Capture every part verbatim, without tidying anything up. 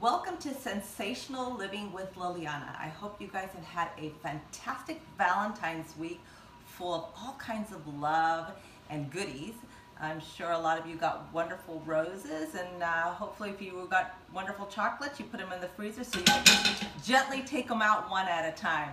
Welcome to Sensational Living with Liliana. I hope you guys have had a fantastic Valentine's week full of all kinds of love and goodies. I'm sure a lot of you got wonderful roses, and uh, hopefully if you got wonderful chocolates, you put them in the freezer so you can gently take them out one at a time.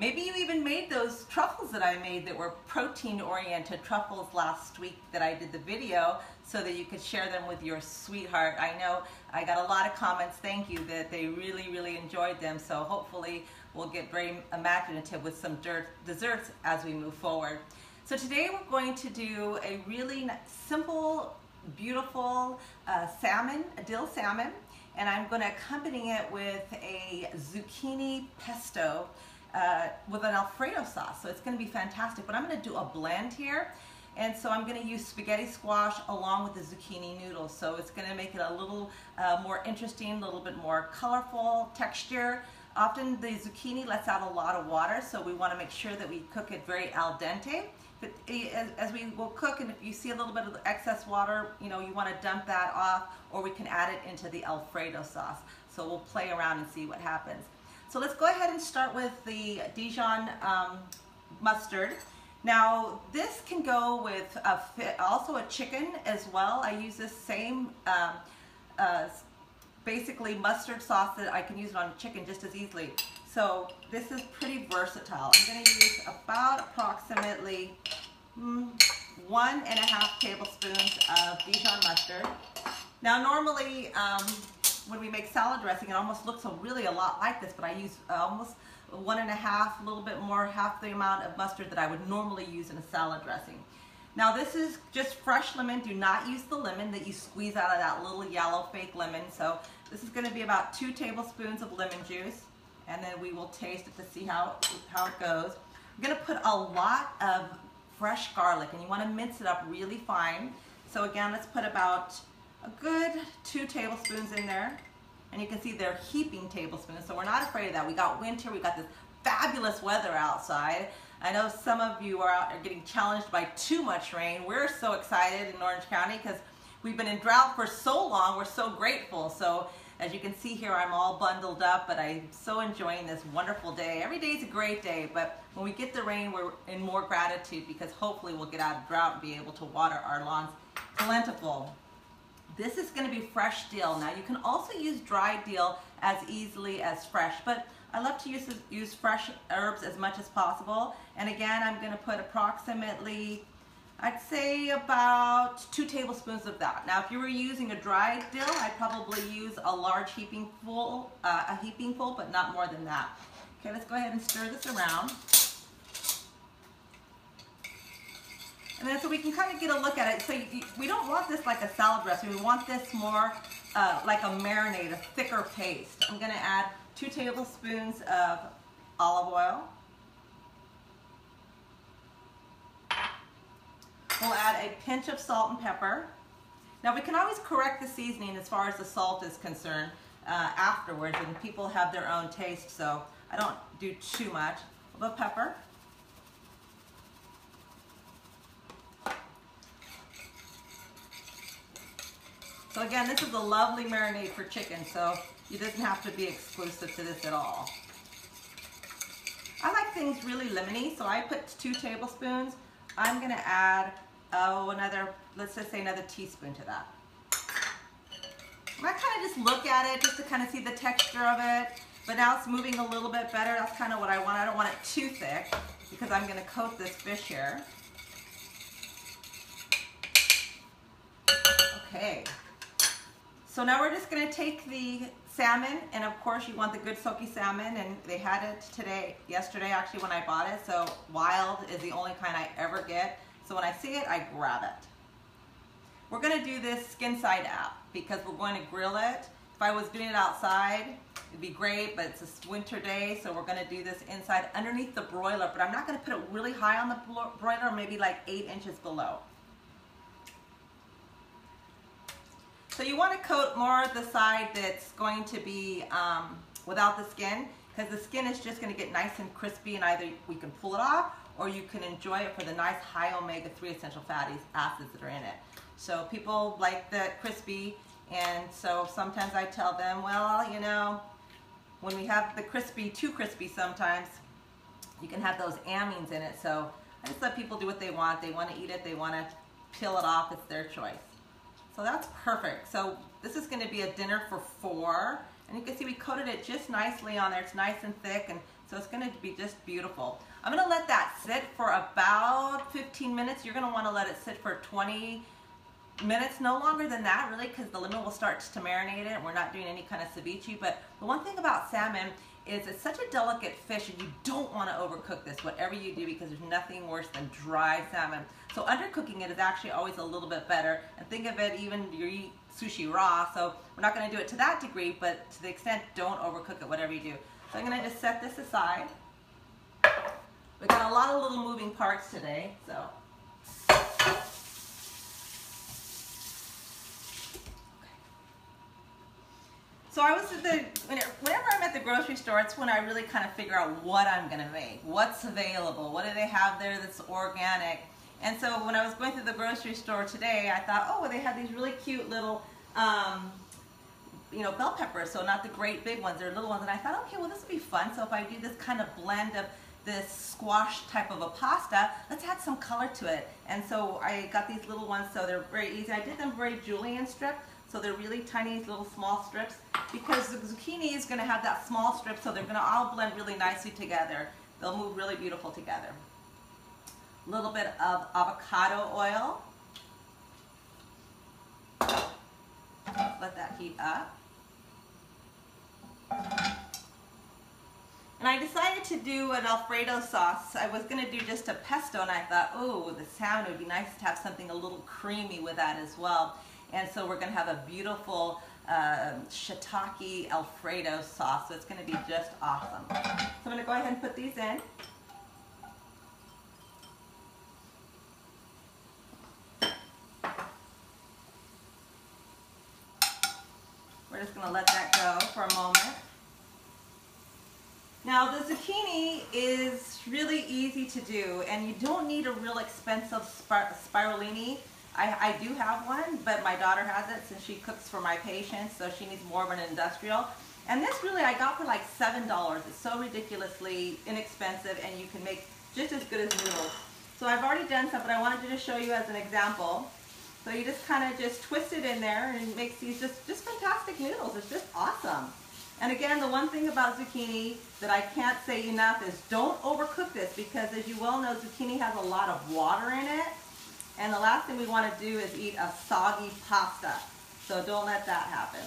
Maybe you even made those truffles that I made that were protein-oriented truffles last week that I did the video so that you could share them with your sweetheart. I know I got a lot of comments, thank you, that they really, really enjoyed them. So hopefully we'll get very imaginative with some desserts as we move forward. So today we're going to do a really simple, beautiful uh, salmon, a dill salmon, and I'm going to accompany it with a zucchini pesto. Uh, with an Alfredo sauce, so it's going to be fantastic. But I'm going to do a blend here, and so I'm going to use spaghetti squash along with the zucchini noodles, so it's going to make it a little uh, more interesting, a little bit more colorful texture. Often the zucchini lets out a lot of water, so we want to make sure that we cook it very al dente. But as, as we will cook, and if you see a little bit of excess water, you know, you want to dump that off, or we can add it into the Alfredo sauce. So we'll play around and see what happens. So let's go ahead and start with the Dijon um, mustard. Now this can go with a fit, also a chicken as well. I use this same um, uh, basically mustard sauce that I can use it on chicken just as easily. So this is pretty versatile. I'm going to use about approximately mm, one and a half tablespoons of Dijon mustard. Now normally, um, when we make salad dressing, it almost looks a really a lot like this, but I use almost one and a half, a little bit more, half the amount of mustard that I would normally use in a salad dressing. Now this is just fresh lemon. Do not use the lemon that you squeeze out of that little yellow fake lemon. So this is going to be about two tablespoons of lemon juice, and then we will taste it to see how, how it goes. I'm going to put a lot of fresh garlic, and you want to mince it up really fine. So again, let's put about a good two tablespoons in there, and you can see they're heaping tablespoons, so we're not afraid of that. We got winter, we got this fabulous weather outside. I know some of you are out are getting challenged by too much rain. We're so excited in Orange County because we've been in drought for so long. We're so grateful. So as you can see here, I'm all bundled up, but I'm so enjoying this wonderful day. Every day is a great day, but when we get the rain, we're in more gratitude because hopefully we'll get out of drought and be able to water our lawns plentiful. This is going to be fresh dill. Now you can also use dried dill as easily as fresh, but I love to use, use fresh herbs as much as possible. And again, I'm going to put approximately, I'd say about two tablespoons of that. Now if you were using a dried dill, I'd probably use a large heaping full, uh, a heaping full, but not more than that. Okay, let's go ahead and stir this around. And then so we can kind of get a look at it. So you, you, we don't want this like a salad dressing. We want this more uh, like a marinade, a thicker paste. I'm going to add two tablespoons of olive oil. We'll add a pinch of salt and pepper. Now we can always correct the seasoning as far as the salt is concerned uh, afterwards, and people have their own taste, so I don't do too much. A little pepper. So again, this is a lovely marinade for chicken, so it doesn't have to be exclusive to this at all. I like things really lemony, so I put two tablespoons. I'm gonna add, oh, another, let's just say another teaspoon to that. I kind of just look at it just to kind of see the texture of it, but now it's moving a little bit better. That's kind of what I want. I don't want it too thick because I'm gonna coat this fish here. Okay. So now we're just going to take the salmon, and of course you want the good soaky salmon, and they had it today, yesterday actually when I bought it, so wild is the only kind I ever get. So when I see it, I grab it. We're going to do this skin side up because we're going to grill it. If I was doing it outside, it'd be great, but it's a winter day, so we're going to do this inside underneath the broiler, but I'm not going to put it really high on the broiler, maybe like eight inches below. So you want to coat more of the side that's going to be um, without the skin, because the skin is just going to get nice and crispy, and either we can pull it off or you can enjoy it for the nice high omega three essential fatty acids that are in it. So people like the crispy And so sometimes I tell them, well, you know, when we have the crispy, too crispy sometimes, you can have those amines in it. So I just let people do what they want. They want to eat it, they want to peel it off, it's their choice. So that's perfect. So this is going to be a dinner for four. And you can see we coated it just nicely on there. It's nice and thick, and so it's going to be just beautiful. I'm going to let that sit for about fifteen minutes. You're going to want to let it sit for twenty minutes, no longer than that really, because the lemon will start to marinate it. We're not doing any kind of ceviche, but the one thing about salmon is it's such a delicate fish, and you don't want to overcook this, whatever you do, because there's nothing worse than dry salmon. So undercooking it is actually always a little bit better. And think of it, even you eat sushi raw, so we're not going to do it to that degree, but to the extent, don't overcook it, whatever you do. So I'm going to just set this aside. We got a lot of little moving parts today, so. So I was at the, whenever I'm at the grocery store, it's when I really kind of figure out what I'm going to make, what's available, what do they have there that's organic. And so when I was going through the grocery store today, I thought, oh, well, they have these really cute little, um, you know, bell peppers. So not the great big ones, they're little ones. And I thought, okay, well, this would be fun. So if I do this kind of blend of this squash type of a pasta, let's add some color to it. And so I got these little ones, so they're very easy. I did them very julienne stripped. So they're really tiny little small strips, because the zucchini is going to have that small strip, so they're going to all blend really nicely together. They'll move really beautiful together. A little bit of avocado oil. Let that heat up. And I decided to do an Alfredo sauce. I was going to do just a pesto, and I thought, oh, the salmon would be nice to have something a little creamy with that as well. And so we're going to have a beautiful uh, Shitake Alfredo sauce. So it's going to be just awesome. So I'm going to go ahead and put these in. We're just going to let that go for a moment. Now the zucchini is really easy to do, and you don't need a real expensive spir spirulini. I, I do have one, but my daughter has it since she cooks for my patients, so she needs more of an industrial. And this really I got for like seven dollars. It's so ridiculously inexpensive, and you can make just as good as noodles. So I've already done some, but I wanted to just show you as an example. So you just kind of just twist it in there, and it makes these just, just fantastic noodles. It's just awesome. And again, the one thing about zucchini that I can't say enough is don't overcook this, because as you well know, zucchini has a lot of water in it. And the last thing we want to do is eat a soggy pasta. So don't let that happen.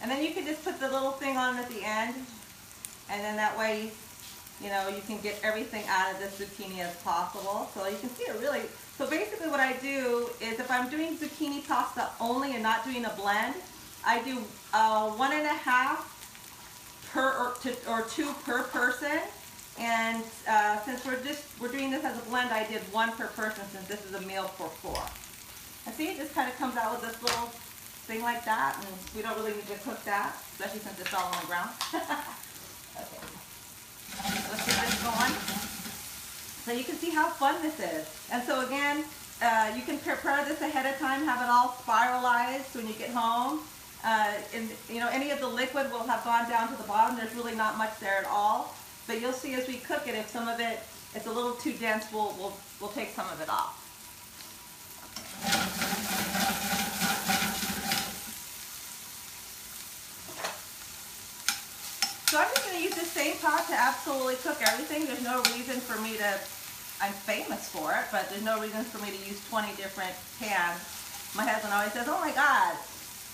And then you can just put the little thing on at the end. And then that way, you know, you can get everything out of this zucchini as possible. So you can see it really. So basically what I do is if I'm doing zucchini pasta only and not doing a blend, I do uh, one and a half per or, to, or two per person. And uh, since we're just we're doing this as a blend, I did one per person since this is a meal for four. And see, it just kind of comes out with this little thing like that, and we don't really need to cook that, especially since it's all on the ground. Okay. Let's get this going. So you can see how fun this is. And so again, uh, you can prepare this ahead of time, have it all spiralized when you get home. Uh, and you know, any of the liquid will have gone down to the bottom. There's really not much there at all. But you'll see as we cook it, if some of it, it's a little too dense, we'll, we'll, we'll take some of it off. So I'm just going to use the same pot to absolutely cook everything. There's no reason for me to, I'm famous for it, but there's no reason for me to use twenty different pans. My husband always says, oh my God,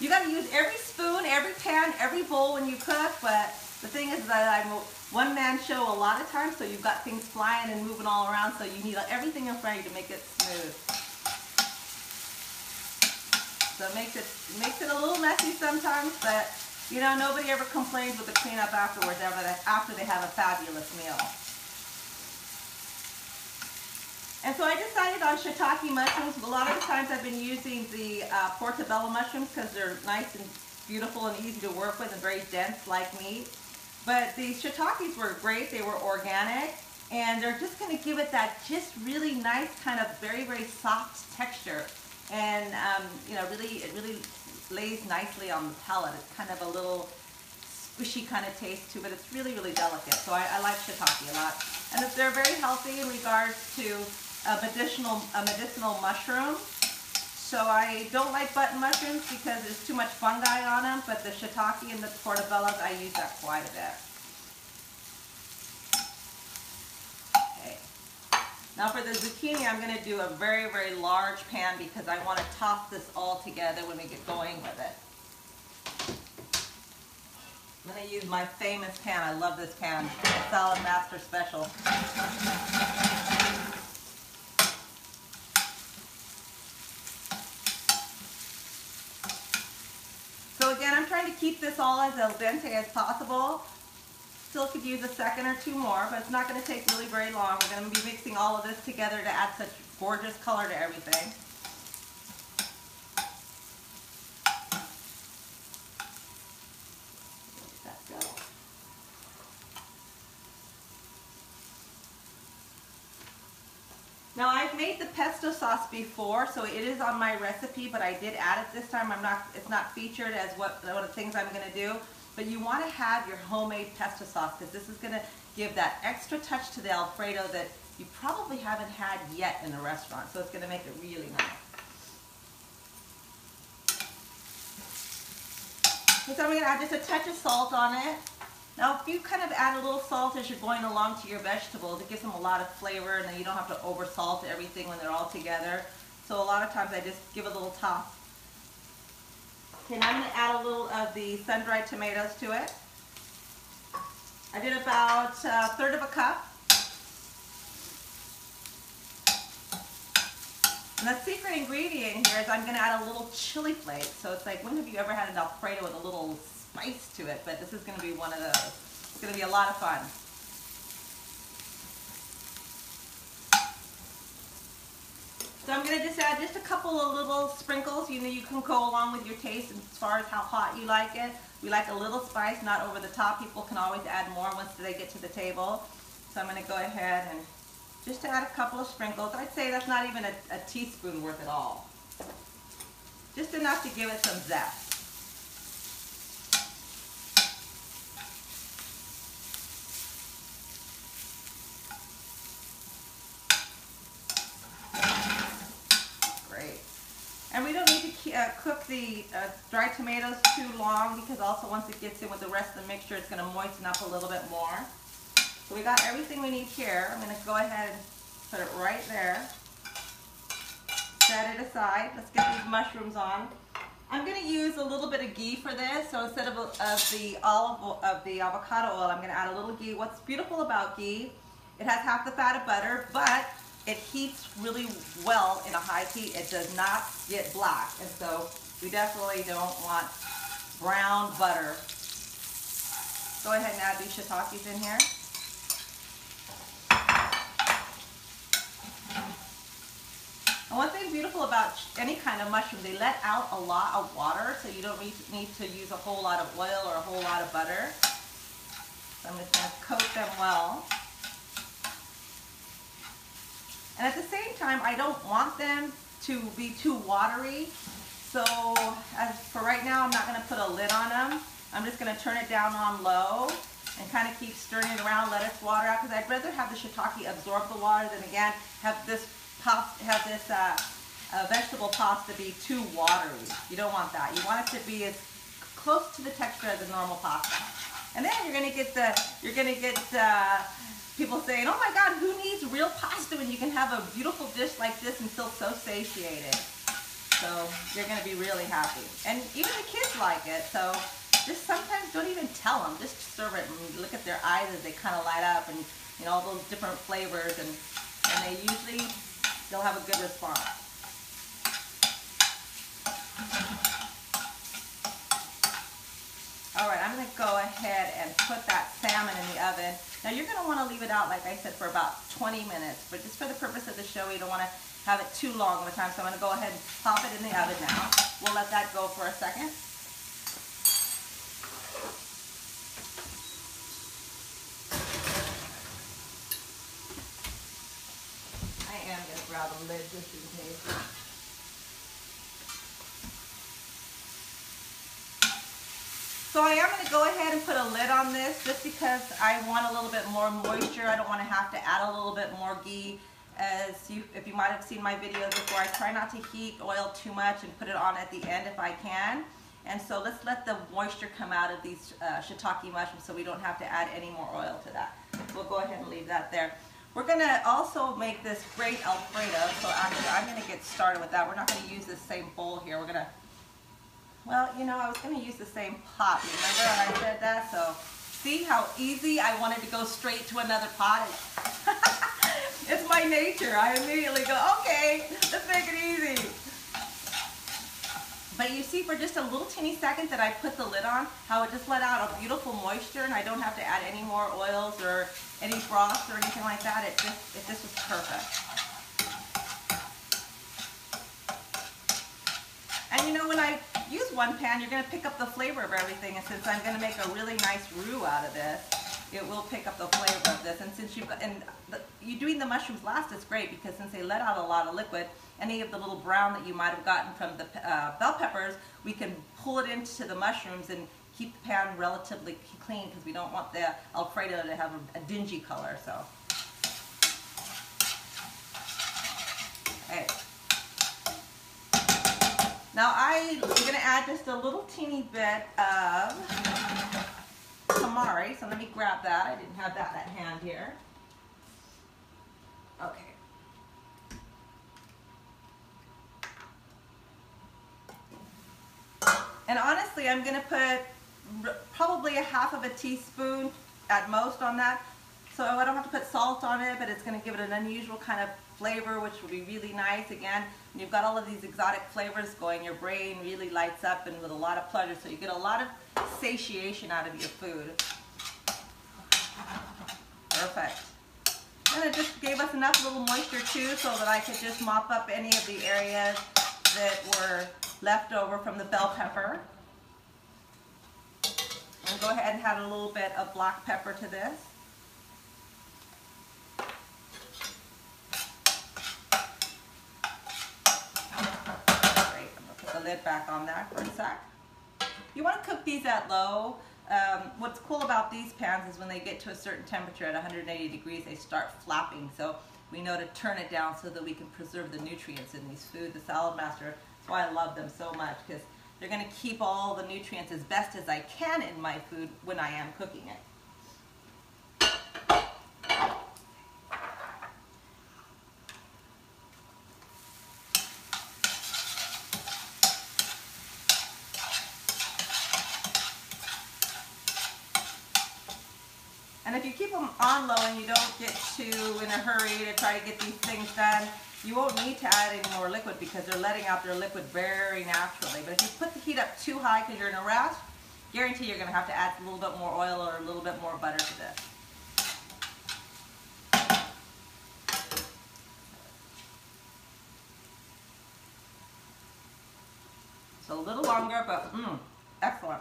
you got to use every spoon, every pan, every bowl when you cook. But the thing is that I'm a one-man show a lot of times, so you've got things flying and moving all around, so you need everything in front of you to make it smooth. So it makes it, it makes it a little messy sometimes, but you know, nobody ever complains with the cleanup afterwards, ever after they have a fabulous meal. And so I decided on shiitake mushrooms. A lot of the times I've been using the uh, portobello mushrooms because they're nice and beautiful and easy to work with and very dense like meat. But these shiitakes were great. They were organic, and they're just going to give it that just really nice kind of very, very soft texture. And um, you know, really, it really lays nicely on the palate. It's kind of a little squishy kind of taste to it, but it's really, really delicate. So I, I like shiitake a lot. And they're very healthy in regards to a medicinal, a medicinal mushroom. So I don't like button mushrooms because there's too much fungi on them, but the shiitake and the portobellos, I use that quite a bit. Okay. Now for the zucchini, I'm going to do a very, very large pan because I want to toss this all together when we get going with it. I'm going to use my famous pan. I love this pan. Salad Master Special. Again, I'm trying to keep this all as al dente as possible. Still could use a second or two more, but it's not going to take really very long. We're going to be mixing all of this together to add such gorgeous color to everything. Now, I've made the pesto sauce before, so it is on my recipe, but I did add it this time. I'm not, it's not featured as what, one of the things I'm going to do, but you want to have your homemade pesto sauce because this is going to give that extra touch to the Alfredo that you probably haven't had yet in a restaurant, so it's going to make it really nice. And so I'm going to add just a touch of salt on it. Now, if you kind of add a little salt as you're going along to your vegetables, it gives them a lot of flavor, and then you don't have to over-salt everything when they're all together. So a lot of times I just give a little toss. And I'm going to add a little of the sun-dried tomatoes to it. I did about a third of a cup. And the secret ingredient here is I'm going to add a little chili flake. So it's like, when have you ever had an Alfredo with a little spice to it? But this is going to be one of those. It's going to be a lot of fun. So I'm going to just add just a couple of little sprinkles. You know, you can go along with your taste as far as how hot you like it. We like a little spice, not over the top. People can always add more once they get to the table. So I'm going to go ahead and just add a couple of sprinkles. I'd say that's not even a, a teaspoon worth at all. Just enough to give it some zest. And we don't need to uh, cook the uh, dried tomatoes too long because also once it gets in with the rest of the mixture, it's going to moisten up a little bit more. So we got everything we need here. I'm going to go ahead and put it right there. Set it aside. Let's get these mushrooms on. I'm going to use a little bit of ghee for this. So instead of, of the olive of the avocado oil, I'm going to add a little ghee. What's beautiful about ghee, it has half the fat of butter, but it heats really well in a high heat. It does not get black, and so we definitely don't want brown butter. Go ahead and add these shiitakes in here. And one thing beautiful about any kind of mushroom, they let out a lot of water, so you don't need to use a whole lot of oil or a whole lot of butter. So I'm just going to coat them well. And at the same time, I don't want them to be too watery. So as for right now, I'm not going to put a lid on them. I'm just going to turn it down on low and kind of keep stirring it around, let it water out, because I'd rather have the shiitake absorb the water than, again, have this pasta, have this uh, uh, vegetable pasta be too watery. You don't want that. You want it to be as close to the texture as a normal pasta. And then you're going to get the, you're going to get uh, people saying, oh my God, who needs real pasta when you can have a beautiful dish like this and feel so satiated? So you're going to be really happy. And even the kids like it, so just sometimes don't even tell them. Just serve it and look at their eyes as they kind of light up and, you know, all those different flavors. And, and they usually, they'll have a good response. All right, I'm going to go ahead and put that salmon in the oven. Now you're going to want to leave it out, like I said, for about twenty minutes, but just for the purpose of the show, you don't want to have it too long of a time, so I'm going to go ahead and pop it in the oven now. We'll let that go for a second. out a lid just in case. So I am going to go ahead and put a lid on this just because I want a little bit more moisture. I don't want to have to add a little bit more ghee. As you, if you might have seen my videos before, I try not to heat oil too much and put it on at the end if I can. And so let's let the moisture come out of these uh, shiitake mushrooms so we don't have to add any more oil to that. We'll go ahead and leave that there. We're going to also make this great Alfredo. So actually, I'm going to get started with that. We're not going to use the same bowl here. We're going to, well, you know, I was going to use the same pot. Remember when I said that? So see how easy I wanted to go straight to another pot? It's my nature. I immediately go, okay, let's make it easy. But you see for just a little teeny second that I put the lid on, how it just let out a beautiful moisture and I don't have to add any more oils or any broths or anything like that. It just, it just was perfect. And you know, when I use one pan, you're going to pick up the flavor of everything. And since I'm going to make a really nice roux out of this, it will pick up the flavor of this. And since you've got, and the, you doing the mushrooms last is great because since they let out a lot of liquid, any of the little brown that you might have gotten from the uh, bell peppers, we can pull it into the mushrooms and keep the pan relatively clean because we don't want the Alfredo to have a, a dingy color. So, okay. Now I, I'm going to add just a little teeny bit of tamari, so let me grab that. I didn't have that at hand here. Okay. And honestly, I'm going to put probably a half of a teaspoon at most on that. So I don't have to put salt on it, but it's going to give it an unusual kind of flavor, which will be really nice. Again, when you've got all of these exotic flavors going, your brain really lights up and with a lot of pleasure. So you get a lot of satiation out of your food. Perfect. And it just gave us enough little moisture too, so that I could just mop up any of the areas that were left over from the bell pepper. And go ahead and add a little bit of black pepper to this. Lid back on that for a sec. You want to cook these at low. Um, what's cool about these pans is when they get to a certain temperature at one hundred eighty degrees, they start flapping. So we know to turn it down so that we can preserve the nutrients in these food. The Salad Master, that's why I love them so much, because they're going to keep all the nutrients as best as I can in my food when I am cooking it. And if you keep them on low and you don't get too in a hurry to try to get these things done, you won't need to add any more liquid because they're letting out their liquid very naturally. But if you put the heat up too high because you're in a rush, guarantee you're going to have to add a little bit more oil or a little bit more butter to this. So a little longer, but mmm, excellent.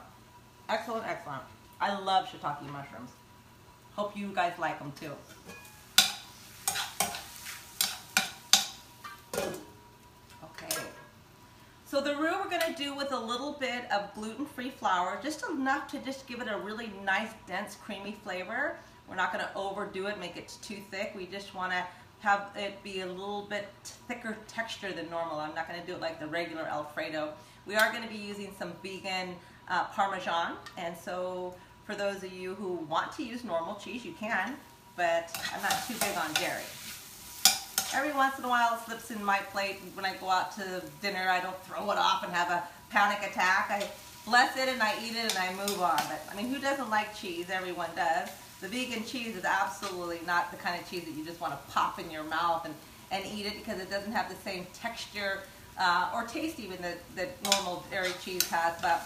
Excellent, excellent. I love shiitake mushrooms. Hope you guys like them too. Okay. So the roux we're going to do with a little bit of gluten-free flour, just enough to just give it a really nice, dense, creamy flavor. We're not going to overdo it, make it too thick. We just want to have it be a little bit thicker texture than normal. I'm not going to do it like the regular Alfredo. We are going to be using some vegan uh, Parmesan, and so for those of you who want to use normal cheese, you can, but I'm not too big on dairy. Every once in a while it slips in my plate. When I go out to dinner, I don't throw it off and have a panic attack. I bless it and I eat it and I move on. But I mean, who doesn't like cheese? Everyone does. The vegan cheese is absolutely not the kind of cheese that you just want to pop in your mouth and, and eat it because it doesn't have the same texture uh, or taste even that, that normal dairy cheese has. But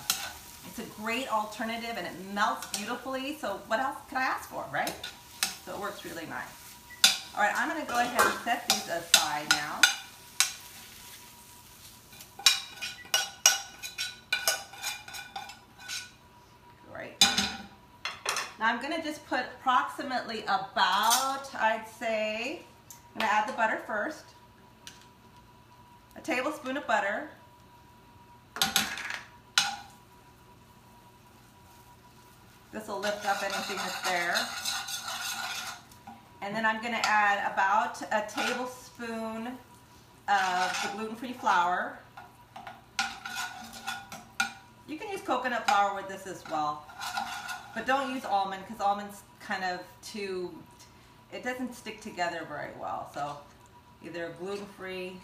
it's a great alternative and it melts beautifully, so what else can I ask for, right? So it works really nice. All right, I'm gonna go ahead and set these aside now. Great. Now I'm gonna just put approximately about, I'd say, I'm gonna add the butter first. tablespoon of butter, this will lift up anything that's there, and then I'm going to add about a tablespoon of the gluten-free flour. You can use coconut flour with this as well, but don't use almond because almond's kind of too, it doesn't stick together very well. So either gluten-free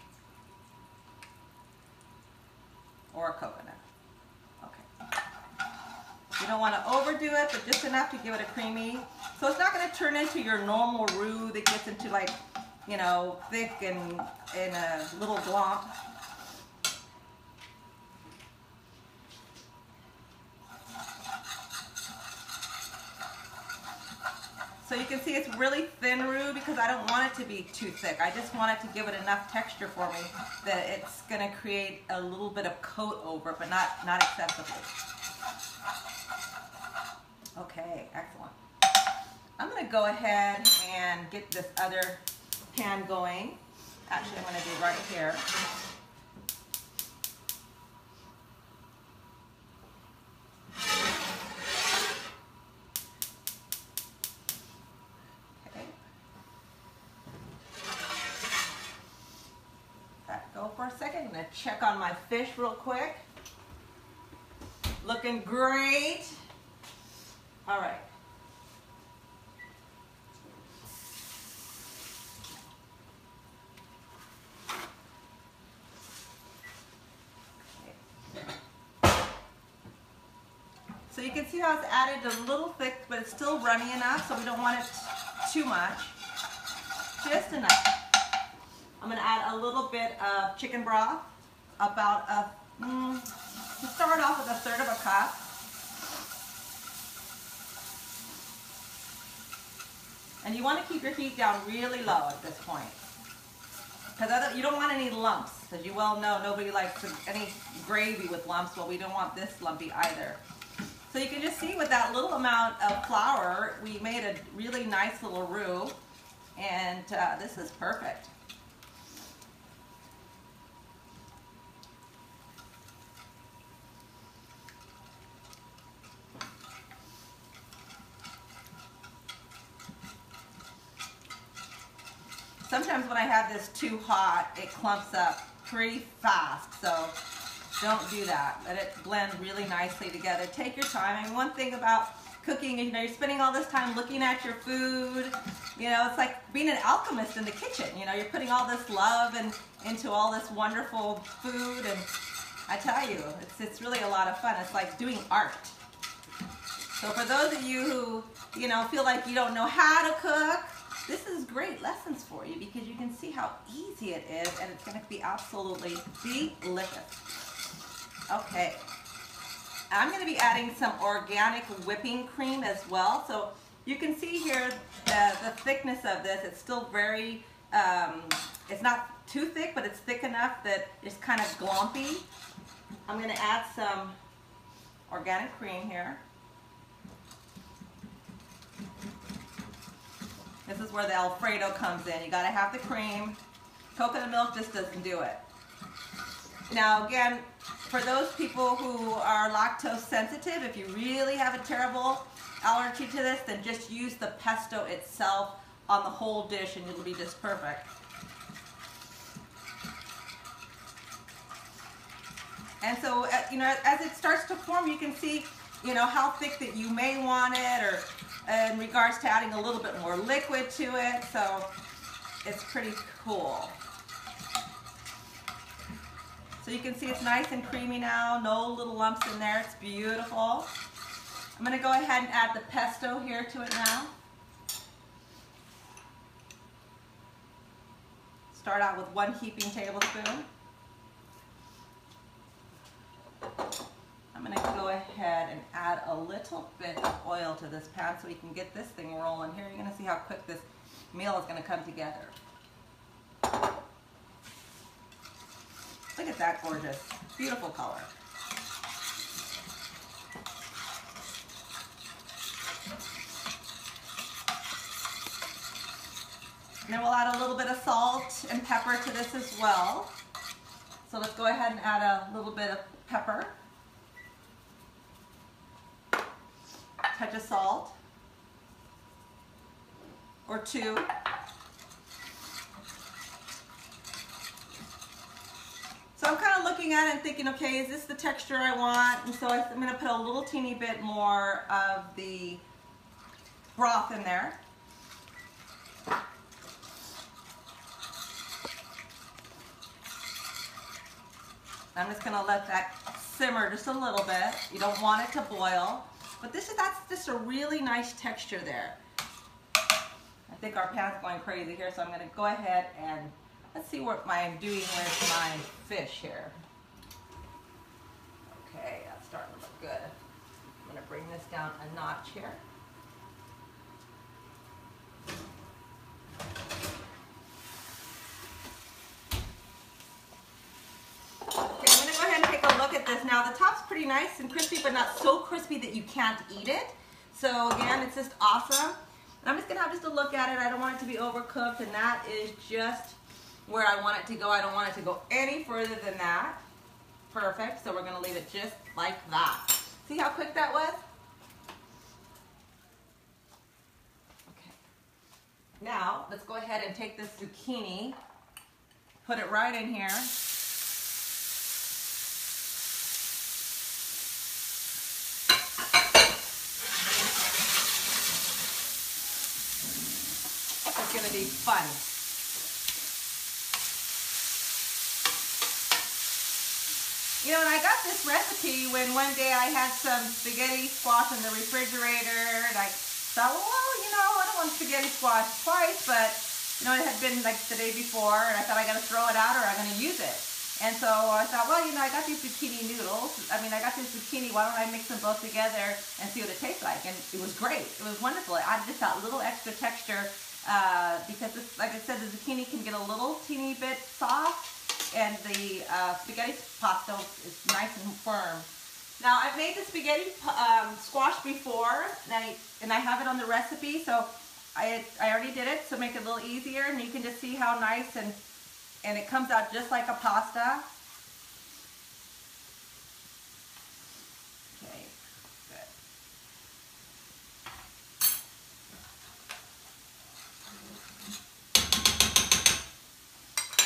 or a coconut. Okay. You don't want to overdo it, but just enough to give it a creamy. So it's not going to turn into your normal roux that gets into like, you know, thick and in a little glomp. So you can see it's really thin roux because I don't want it to be too thick. I just want it to give it enough texture for me that it's going to create a little bit of coat over, but not, not excessively. Okay, excellent. I'm going to go ahead and get this other pan going. Actually, I'm going to do right here. Check on my fish real quick. Looking great. All right. Okay. So you can see how it's added a little thick, but it's still runny enough, so we don't want it too much. Just enough. I'm going to add a little bit of chicken broth. About a, mm, to start off with a third of a cup. And you want to keep your heat down really low at this point. Because you don't want any lumps. As you well know, nobody likes any gravy with lumps. Well, we don't want this lumpy either. So you can just see with that little amount of flour, we made a really nice little roux. And uh, this is perfect. Sometimes when I have this too hot, it clumps up pretty fast, so don't do that. Let it blend really nicely together. Take your time. And one thing about cooking is, you know, you're spending all this time looking at your food. You know, it's like being an alchemist in the kitchen. You know, you're putting all this love and into all this wonderful food, and I tell you, it's, it's really a lot of fun. It's like doing art. So for those of you who, you know, feel like you don't know how to cook, this is great lessons for you because you can see how easy it is, and it's going to be absolutely delicious. Okay. I'm going to be adding some organic whipping cream as well. So you can see here the, the thickness of this. It's still very, um, it's not too thick, but it's thick enough that it's kind of glompy. I'm going to add some organic cream here. This is where the Alfredo comes in. You gotta have the cream. Coconut milk just doesn't do it. Now again, for those people who are lactose sensitive, if you really have a terrible allergy to this, then just use the pesto itself on the whole dish and it'll be just perfect. And so, you know, as it starts to form, you can see, you know, how thick that you may want it, or in regards to adding a little bit more liquid to it, so it's pretty cool. So you can see it's nice and creamy now, no little lumps in there, it's beautiful. I'm going to go ahead and add the pesto here to it now. Start out with one heaping tablespoon. I'm going to go ahead and add a little bit of oil to this pan so we can get this thing rolling here. You're going to see how quick this meal is going to come together. Look at that gorgeous, beautiful color. And then we'll add a little bit of salt and pepper to this as well. So let's go ahead and add a little bit of pepper, touch of salt, or two. So I'm kind of looking at it and thinking, okay, is this the texture I want? And so I'm going to put a little teeny bit more of the broth in there. I'm just going to let that simmer just a little bit. You don't want it to boil. But this is, that's just a really nice texture there. I think our pan's going crazy here, so I'm going to go ahead and let's see what I'm doing with my fish here. Okay, that's starting to look good. I'm going to bring this down a notch here. Now the top's pretty nice and crispy, but not so crispy that you can't eat it. So again, it's just awesome. And I'm just gonna have just a look at it. I don't want it to be overcooked, and that is just where I want it to go. I don't want it to go any further than that. Perfect, so we're gonna leave it just like that. See how quick that was? Okay. Now, let's go ahead and take this zucchini, put it right in here. It's gonna be fun. You know, and I got this recipe when one day I had some spaghetti squash in the refrigerator, and I thought, well, you know, I don't want spaghetti squash twice, but you know, it had been like the day before, and I thought I gotta throw it out or I'm gonna use it. And so I thought, well, you know, I got these zucchini noodles. I mean, I got this zucchini. Why don't I mix them both together and see what it tastes like? And it was great. It was wonderful. It added just that little extra texture uh, because, this, like I said, the zucchini can get a little teeny bit soft, and the uh, spaghetti pasta is nice and firm. Now, I've made the spaghetti um, squash before, and I, and I have it on the recipe, so I, I already did it, so make it a little easier, and you can just see how nice and And it comes out just like a pasta. Okay, good.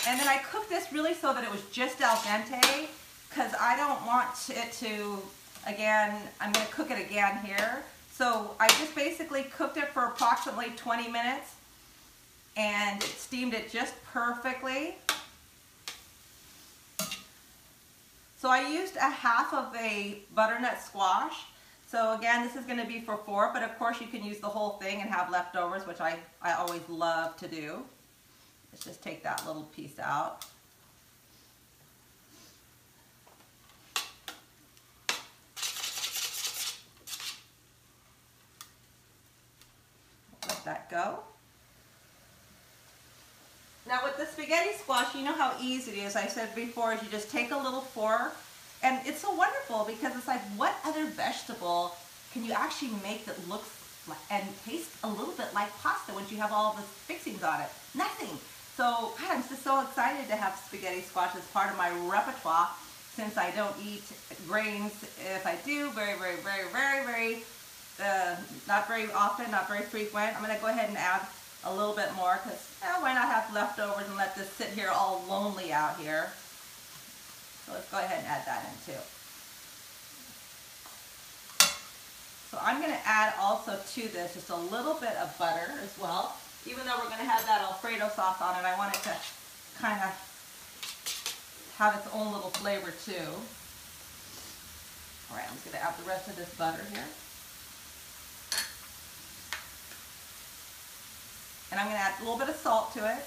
And then I cooked this really so that it was just al dente, because I don't want it to, again, I'm gonna cook it again here. So I just basically cooked it for approximately twenty minutes and steamed it just perfectly. So I used a half of a butternut squash. So again, this is gonna be for four, but of course you can use the whole thing and have leftovers, which I, I always love to do. Let's just take that little piece out. Let that go. Now with the spaghetti squash, you know how easy it is. I said before, is you just take a little fork, and it's so wonderful because it's like, what other vegetable can you actually make that looks like, and tastes a little bit like pasta once you have all the fixings on it? Nothing. So God, I'm just so excited to have spaghetti squash as part of my repertoire, since I don't eat grains. If I do, very, very, very, very, very, uh, not very often, not very frequent. I'm gonna go ahead and add a little bit more, because eh, why not have leftovers and let this sit here all lonely out here. So let's go ahead and add that in too. So I'm going to add also to this just a little bit of butter as well. Even though we're going to have that Alfredo sauce on it, I want it to kind of have its own little flavor too. Alright, I'm just going to add the rest of this butter here. And I'm going to add a little bit of salt to it.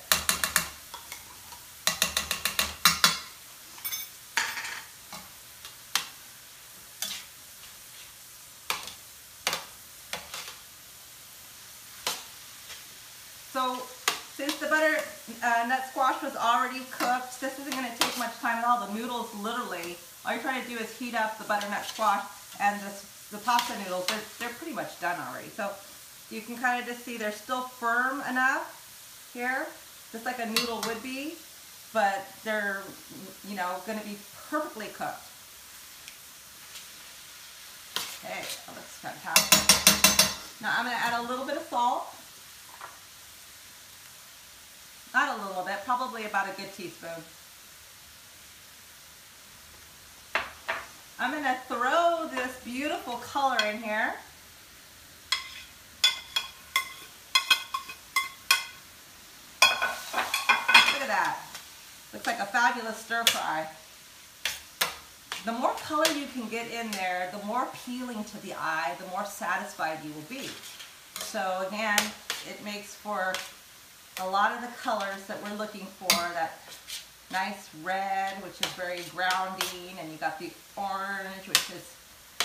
So since the butternut uh, squash was already cooked, this isn't going to take much time at all. The noodles, literally, all you're trying to do is heat up the butternut squash and the, the pasta noodles. They're, they're pretty much done already. So you can kind of just see they're still firm enough here, just like a noodle would be, but they're, you know, going to be perfectly cooked. Okay, that looks fantastic. Now I'm going to add a little bit of salt. Not a little bit, probably about a good teaspoon. I'm going to throw this beautiful color in here. Look at that. Looks like a fabulous stir fry. The more color you can get in there, the more appealing to the eye, the more satisfied you will be. So again, it makes for a lot of the colors that we're looking for, that nice red, which is very grounding, and you got the orange, which is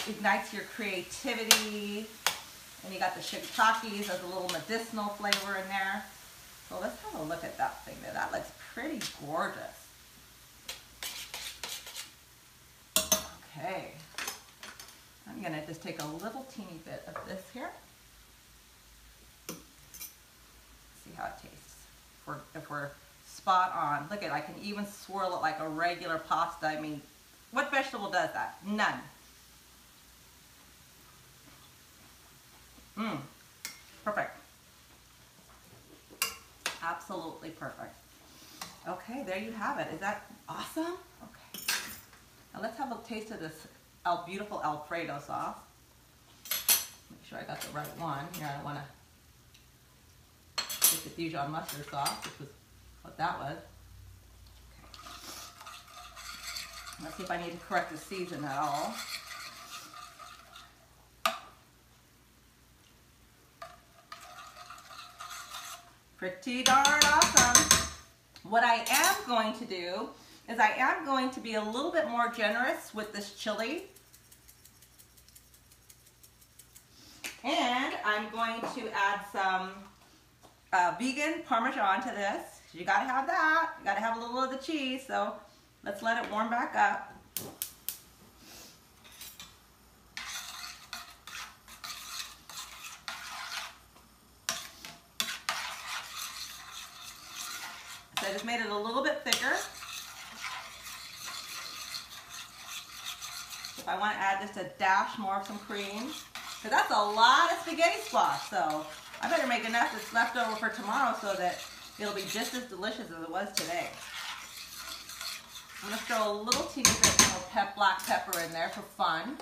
ignites your creativity, and you got the shiitakes as a little medicinal flavor in there. So let's have a look at that thing there. That looks pretty gorgeous. Okay, I'm gonna just take a little teeny bit of this here. See how it tastes. If we're, if we're spot on. Look at it, I can even swirl it like a regular pasta. I mean, what vegetable does that? None. Mmm, perfect. Absolutely perfect. Okay, there you have it. Is that awesome? Okay. Now let's have a taste of this beautiful Alfredo sauce. Make sure I got the right one. Here, I don't want to the Dijon mustard sauce, which was what that was. Okay. Let's see if I need to correct the season at all. Pretty darn awesome. What I am going to do is I am going to be a little bit more generous with this chili. And I'm going to add some Uh, vegan Parmesan to this. You gotta have that. You gotta have a little of the cheese. So let's let it warm back up. So I just made it a little bit thicker. If I want to add just a dash more of some cream, because that's a lot of spaghetti squash. So I better make enough that's left over for tomorrow so that it'll be just as delicious as it was today. I'm going to throw a little teeny bit of pep, black pepper in there for fun.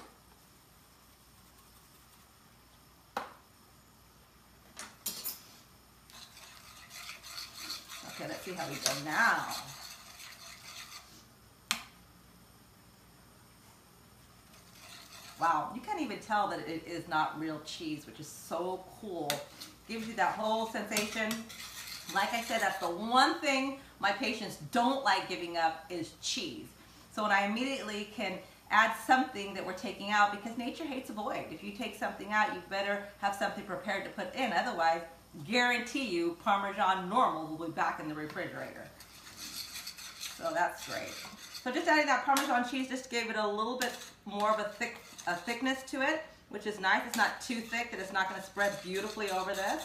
Okay, let's see how we go now. Wow, you can't even tell that it is not real cheese, which is so cool. Gives you that whole sensation. Like I said, that's the one thing my patients don't like giving up is cheese. So when I immediately can add something that we're taking out, because nature hates a void. If you take something out, you better have something prepared to put in. Otherwise, guarantee you Parmesan normal will be back in the refrigerator. So that's great. So just adding that Parmesan cheese just gave it a little bit more of a thick a thickness to it, which is nice. It's not too thick that it's not going to spread beautifully over this.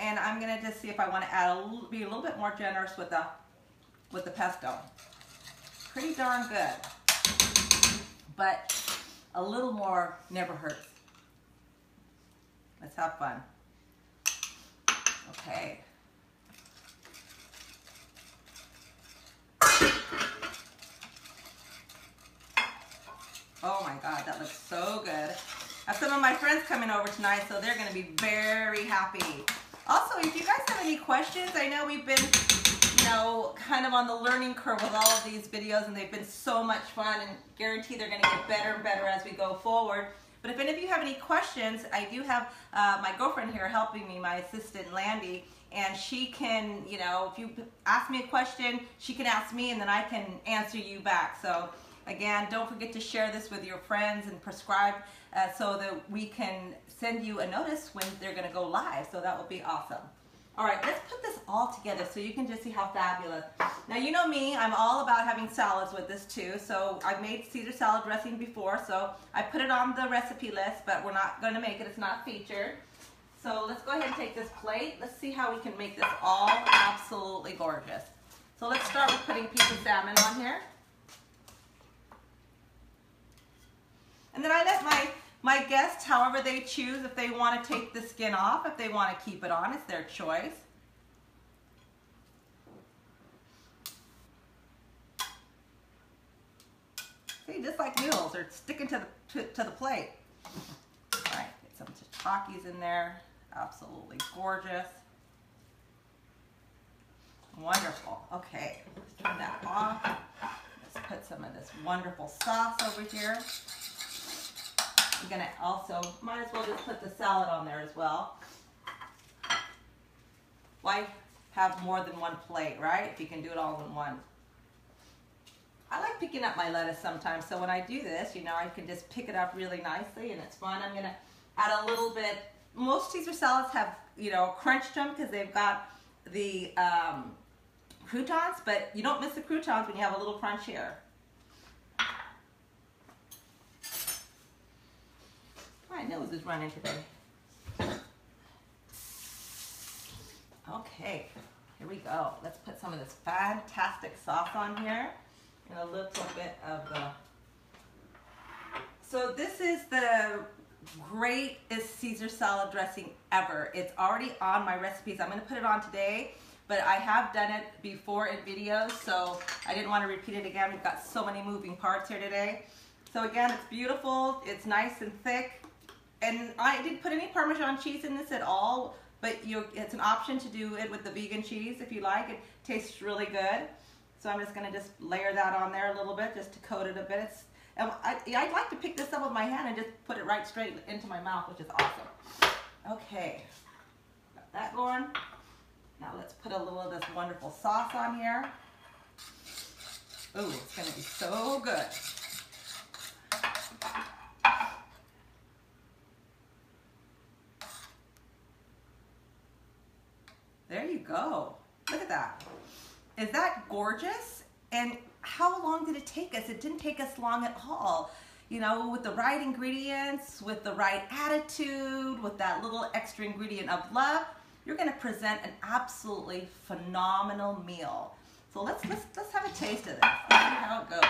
And I'm going to just see if I want to add a little, be a little bit more generous with the with the pesto. Pretty darn good, but a little more never hurts. Let's have fun. Okay. Oh my God, that looks so good. I have some of my friends coming over tonight, so they're gonna be very happy. Also, if you guys have any questions, I know we've been, you know, kind of on the learning curve with all of these videos, and they've been so much fun, and guarantee they're gonna get better and better as we go forward. But if any of you have any questions, I do have uh, my girlfriend here helping me, my assistant, Landy, and she can, you know, if you ask me a question, she can ask me, and then I can answer you back. So. Again, don't forget to share this with your friends and prescribe uh, so that we can send you a notice when they're going to go live. So that will be awesome. All right, let's put this all together so you can just see how fabulous. Now, you know me, I'm all about having salads with this too. So I've made Caesar salad dressing before, so I put it on the recipe list, but we're not going to make it. It's not featured. So let's go ahead and take this plate. Let's see how we can make this all absolutely gorgeous. So let's start with putting a piece of salmon on here. And then I let my, my guests, however they choose, if they want to take the skin off, if they want to keep it on, it's their choice. See, just like noodles, they're sticking to the, to, to the plate. All right, get some shiitakes in there. Absolutely gorgeous. Wonderful. Okay, let's turn that off. Let's put some of this wonderful sauce over here. I'm gonna also, might as well just put the salad on there as well. Why have more than one plate, right? If you can do it all in one. I like picking up my lettuce sometimes, so when I do this, you know, I can just pick it up really nicely and it's fun. I'm gonna add a little bit. Most Caesar salads have, you know, crunched them because they've got the um, croutons, but you don't miss the croutons when you have a little crunch here. My nose is running today. Okay, here we go. Let's put some of this fantastic sauce on here. And a little bit of the, so this is the greatest Caesar salad dressing ever. It's already on my recipes. I'm going to put it on today, but I have done it before in videos, so I didn't want to repeat it again. We've got so many moving parts here today. So again, it's beautiful, it's nice and thick, and I didn't put any Parmesan cheese in this at all, but you, it's an option to do it with the vegan cheese if you like. It tastes really good. So I'm just going to just layer that on there a little bit, just to coat it a bit. It's, I, I'd like to pick this up with my hand and just put it right straight into my mouth, which is awesome. Okay, got that going. Now let's put a little of this wonderful sauce on here. Ooh, it's going to be so good. There you go. Look at that. Is that gorgeous? And how long did it take us? It didn't take us long at all. You know, with the right ingredients, with the right attitude, with that little extra ingredient of love, you're gonna present an absolutely phenomenal meal. So let's, let's, let's have a taste of this. Let's see how it goes.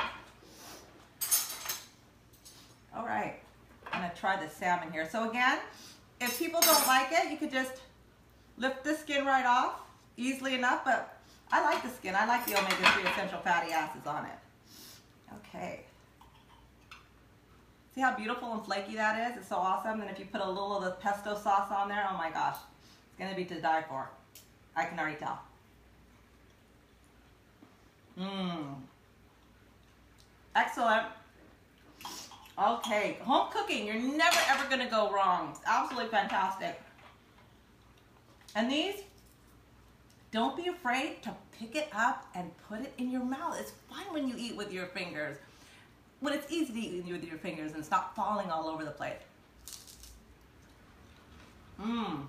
All right, I'm gonna try the salmon here. So again, if people don't like it, you could just lift the skin right off, easily enough, but I like the skin. I like the omega three essential fatty acids on it. Okay. See how beautiful and flaky that is? It's so awesome. And if you put a little of the pesto sauce on there, oh my gosh, it's going to be to die for. I can already tell. Mmm. Excellent. Okay. Home cooking. You're never, ever going to go wrong. It's absolutely fantastic. And these... Don't be afraid to pick it up and put it in your mouth. It's fun when you eat with your fingers. When it's easy to eat with your fingers and it's not falling all over the plate. Mmm.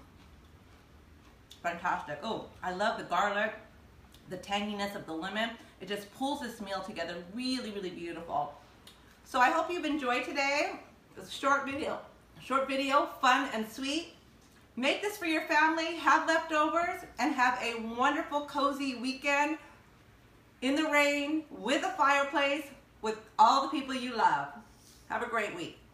Fantastic. Oh, I love the garlic, the tanginess of the lemon. It just pulls this meal together really, really beautiful. So I hope you've enjoyed today. It's a short video. Short video, fun and sweet. Make this for your family, have leftovers, and have a wonderful, cozy weekend in the rain, with a fireplace, with all the people you love. Have a great week.